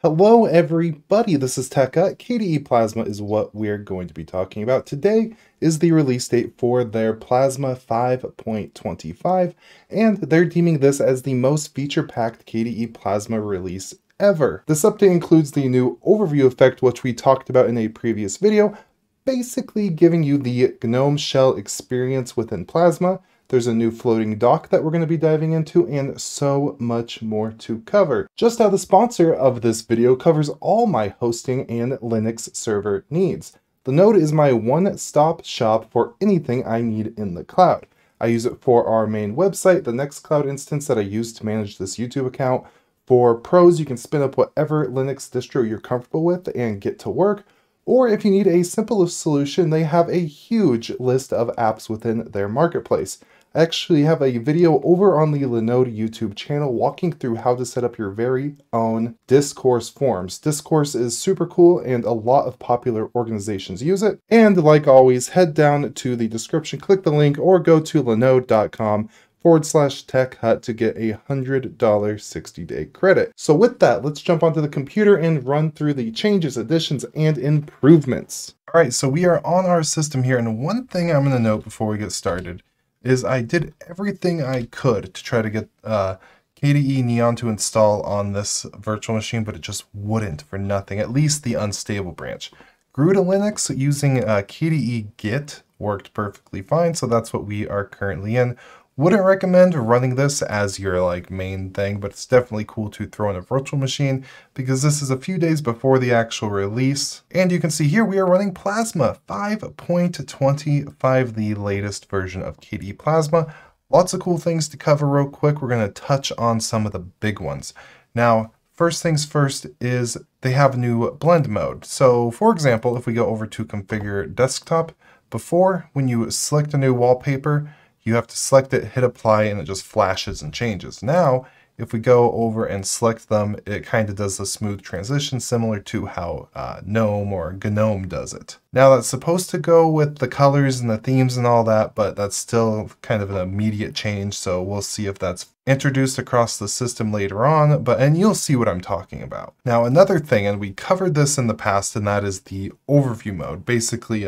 Hello everybody, this is TechHut. KDE Plasma is what we're going to be talking about. Today is the release date for their Plasma 5.25, and they're deeming this as the most feature-packed KDE Plasma release ever. This update includes the new overview effect, which we talked about in a previous video, basically giving you the GNOME shell experience within Plasma. There's a new floating dock that we're going to be diving into, and so much more to cover. Just how the sponsor of this video covers all my hosting and Linux server needs. Linode is my one-stop shop for anything I need in the cloud. I use it for our main website, the Nextcloud instance that I use to manage this YouTube account. For pros, you can spin up whatever Linux distro you're comfortable with and get to work. Or if you need a simple solution, they have a huge list of apps within their marketplace. I actually have a video over on the Linode YouTube channel walking through how to set up your very own Discourse forms. Discourse is super cool and a lot of popular organizations use it. And like always, head down to the description, click the link, or go to linode.com/TechHut to get a $100 60-day credit. So with that, let's jump onto the computer and run through the changes, additions, and improvements. All right, so we are on our system here, and one thing I'm going to note before we get started is I did everything I could to try to get KDE Neon to install on this virtual machine, but it just wouldn't for nothing, at least the unstable branch. Garuda Linux using KDE Git worked perfectly fine, so that's what we are currently in. Wouldn't recommend running this as your main thing, but it's definitely cool to throw in a virtual machine because this is a few days before the actual release. And you can see here we are running Plasma 5.25, the latest version of KDE Plasma. Lots of cool things to cover real quick. We're going to touch on some of the big ones. Now, first things first is they have a new blend mode. So for example, if we go over to configure desktop, before when you select a new wallpaper, you have to select it, hit apply, and it just flashes and changes. Now, if we go over and select them, it kind of does the smooth transition similar to how GNOME or GNOME does it. Now, that's supposed to go with the colors and the themes and all that, but that's still kind of an immediate change, so we'll see if that's introduced across the system later on, and you'll see what I'm talking about. Now, another thing, and we covered this in the past, and that is the overview mode. Basically,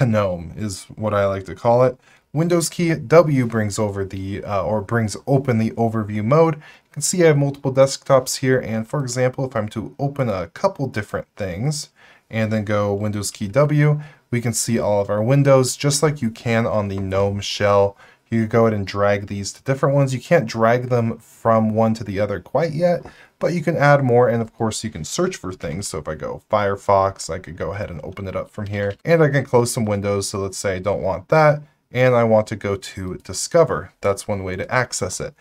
GNOME is what I like to call it. Windows key W brings over the, or brings open the overview mode. You can see I have multiple desktops here, and for example, if I'm to open a couple different things and then go Windows key W, we can see all of our windows just like you can on the GNOME shell. You go ahead and drag these to different ones. You can't drag them from one to the other quite yet, but you can add more, and of course you can search for things. So if I go Firefox, I could go ahead and open it up from here, and I can close some windows. So let's say I don't want that, and I want to go to Discover. That's one way to access it.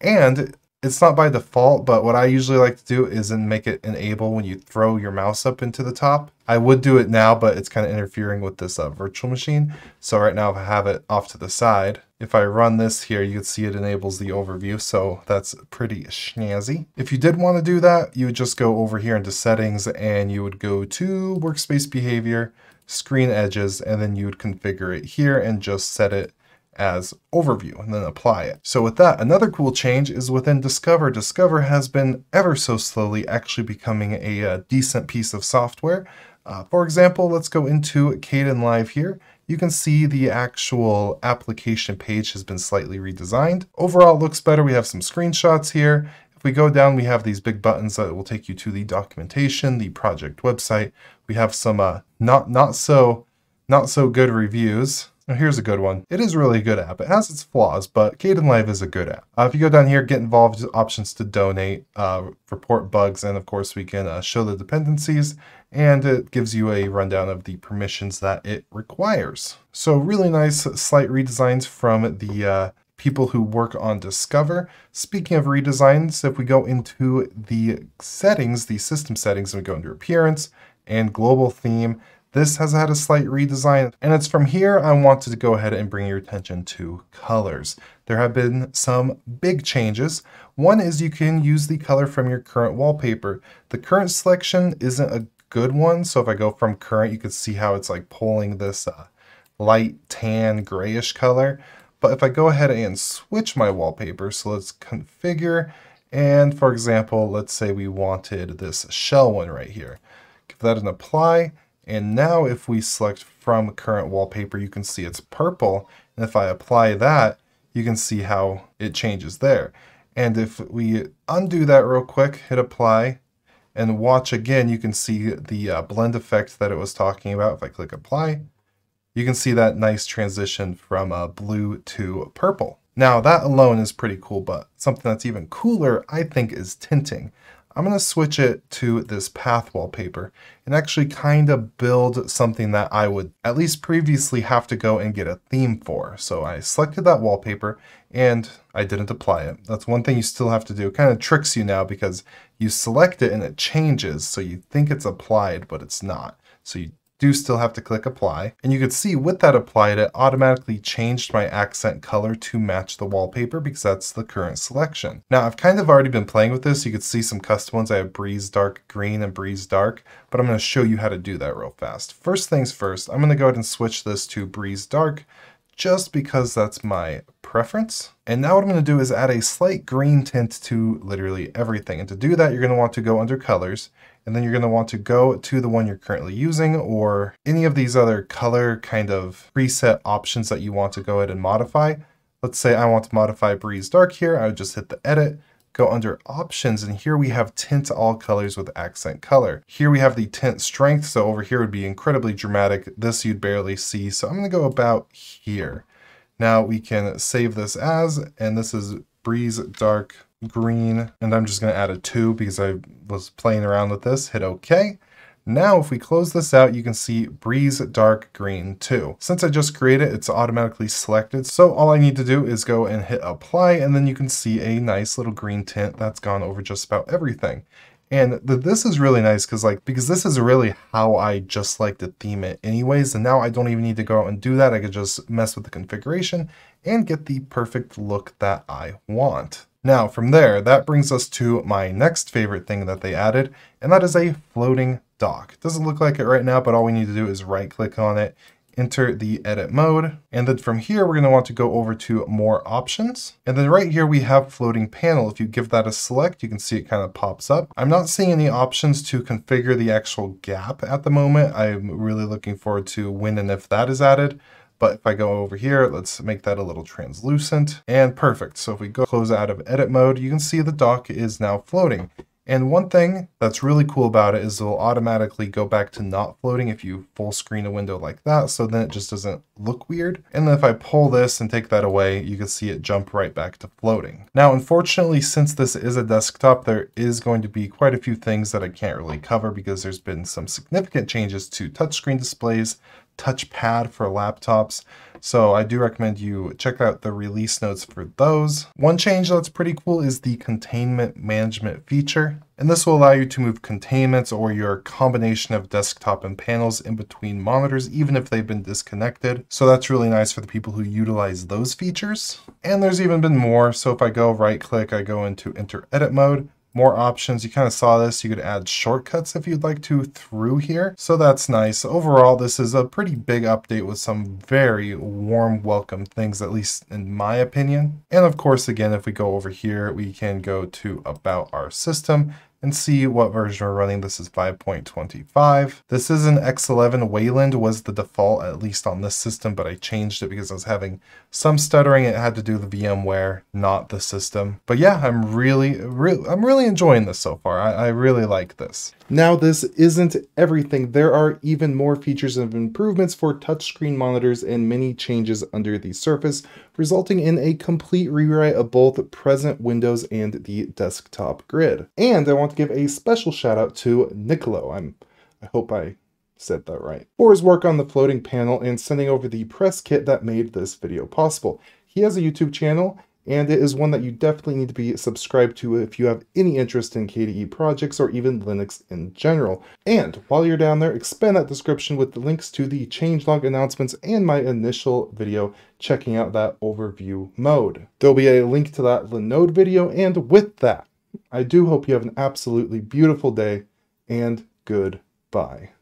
And it's not by default, but what I usually like to do is make it enable when you throw your mouse up into the top. I would do it now, but it's kind of interfering with this virtual machine. So right now if I have it off to the side, if I run this here, you can see it enables the overview. So that's pretty snazzy. If you did want to do that, you would just go over here into settings and you would go to workspace behavior, screen edges, and then you would configure it here and just set it as overview and then apply it. So with that, another cool change is within Discover. Discover has been ever so slowly actually becoming a decent piece of software. For example, let's go into Kdenlive here. You can see the actual application page has been slightly redesigned. Overall, it looks better. We have some screenshots here. If we go down, we have these big buttons that will take you to the documentation, the project website. We have some not so good reviews. Now here's a good one. It is really a good app. It has its flaws, but Kdenlive is a good app. If you go down here, get involved, options to donate, report bugs, and of course we can show the dependencies, and it gives you a rundown of the permissions that it requires. So really nice slight redesigns from the people who work on Discover. Speaking of redesigns, if we go into the settings, the system settings, and we go into appearance and global theme, this has had a slight redesign, and it's from here I wanted to go ahead and bring your attention to colors. There have been some big changes. One is you can use the color from your current wallpaper. The current selection isn't a good one, so if I go from current, you can see how it's like pulling this light tan grayish color. But if I go ahead and switch my wallpaper, so let's configure And for example, let's say we wanted this shell one right here. Give that an apply. And now if we select from current wallpaper, you can see it's purple. And if I apply that, you can see how it changes there. And if we undo that real quick, hit apply, and watch again, you can see the blend effect that it was talking about. If I click apply, you can see that nice transition from blue to purple. Now that alone is pretty cool, but something that's even cooler, I think, is tinting. I'm going to switch it to this path wallpaper and actually kind of build something that I would at least previously have to go and get a theme for. So I selected that wallpaper and I didn't apply it. That's one thing you still have to do. It kind of tricks you now because you select it and it changes. So you think it's applied, but it's not. So you do still have to click apply. And you could see with that applied, it automatically changed my accent color to match the wallpaper because that's the current selection. Now I've kind of already been playing with this. You could see some custom ones. I have Breeze Dark Green and Breeze Dark, but I'm going to show you how to do that real fast. First things first, I'm going to go ahead and switch this to Breeze Dark just because that's my preference. And now what I'm going to do is add a slight green tint to literally everything. And to do that, you're going to want to go under colors. And then you're going to want to go to the one you're currently using or any of these other color kind of preset options that you want to go ahead and modify. Let's say I want to modify Breeze Dark here. I would just hit the edit, go under options, and here we have tint all colors with accent color. Here we have the tint strength. So over here would be incredibly dramatic. This you'd barely see. So I'm going to go about here. Now we can save this as, and this is Breeze Dark Green, and I'm just going to add a 2 because I was playing around with this. Hit OK. Now if we close this out, you can see Breeze Dark Green 2. Since I just created it, it's automatically selected. So all I need to do is go and hit apply, and then you can see a nice little green tint that's gone over just about everything. And this is really nice because this is really how I just like to theme it anyways. And now I don't even need to go out and do that. I could just mess with the configuration and get the perfect look that I want. Now from there, that brings us to my next favorite thing that they added, and that is a floating dock. It doesn't look like it right now, but all we need to do is right click on it, enter the edit mode. And then from here, we're going to want to go over to more options. And then right here, we have floating panel. If you give that a select, you can see it kind of pops up. I'm not seeing any options to configure the actual gap at the moment. I'm really looking forward to when and if that is added. But if I go over here, let's make that a little translucent and perfect. So if we go close out of edit mode, you can see the dock is now floating. And one thing that's really cool about it is it'll automatically go back to not floating if you full screen a window like that. So then it just doesn't look weird. And then if I pull this and take that away, you can see it jump right back to floating. Now, unfortunately, since this is a desktop, there is going to be quite a few things that I can't really cover because there's been some significant changes to touchscreen displays, touchpad for laptops. So I do recommend you check out the release notes for those. One change that's pretty cool is the containment management feature. And this will allow you to move containments or your combination of desktop and panels in between monitors, even if they've been disconnected. So that's really nice for the people who utilize those features. And there's even been more. So if I go right click, I go into enter edit mode. More options. You kind of saw this. You could add shortcuts if you'd like to through here. So that's nice. Overall, this is a pretty big update with some very warm welcome things, at least in my opinion. And of course, again, if we go over here, we can go to about our system and see what version we're running. This is 5.25. This is an X11. Wayland was the default, at least on this system, but I changed it because I was having some stuttering. It had to do with VMware, not the system. But yeah, I'm really enjoying this so far. I really like this. Now, this isn't everything. There are even more features and improvements for touchscreen monitors and many changes under the surface, resulting in a complete rewrite of both present Windows and the desktop grid. And I want to give a special shout out to Niccolo. I hope I said that right, for his work on the floating panel and sending over the press kit that made this video possible. He has a YouTube channel, and it is one that you definitely need to be subscribed to if you have any interest in KDE projects or even Linux in general. And while you're down there, expand that description with the links to the changelog announcements and my initial video checking out that overview mode. There'll be a link to that Linode video, and with that, I do hope you have an absolutely beautiful day, and goodbye.